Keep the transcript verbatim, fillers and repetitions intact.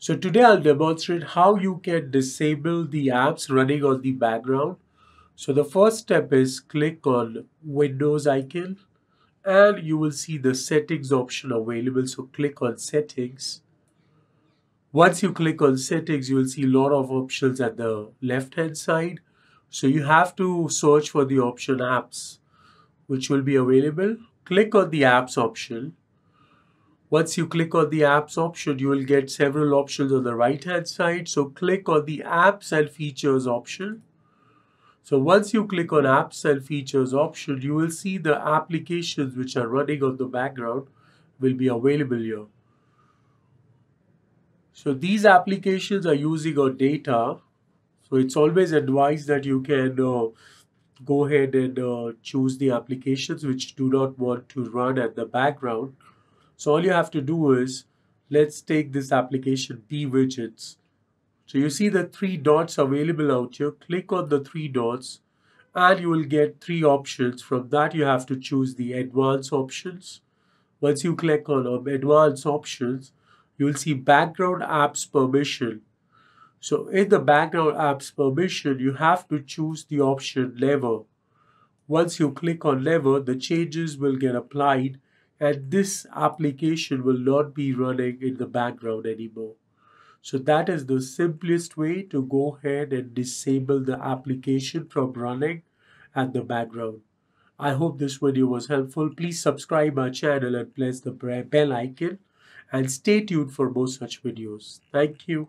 So today I'll demonstrate how you can disable the apps running on the background. So the first step is click on Windows icon and you will see the settings option available. So click on settings. Once you click on settings, you will see a lot of options at the left hand side. So you have to search for the option apps, which will be available. Click on the apps option. Once you click on the apps option, you will get several options on the right hand side. So click on the apps and features option. So once you click on apps and features option, you will see the applications which are running on the background will be available here. So these applications are using our data. So it's always advised that you can uh, go ahead and uh, choose the applications which do not want to run at the background. So all you have to do is, let's take this application P widgets. So you see the three dots available out here. Click on the three dots and you will get three options. From that you have to choose the advanced options. Once you click on advanced options, you will see background apps permission. So in the background apps permission, you have to choose the option lever. Once you click on lever, the changes will get applied and this application will not be running in the background anymore. So that is the simplest way to go ahead and disable the application from running at the background. I hope this video was helpful. Please subscribe our channel and press the bell icon. And stay tuned for more such videos. Thank you.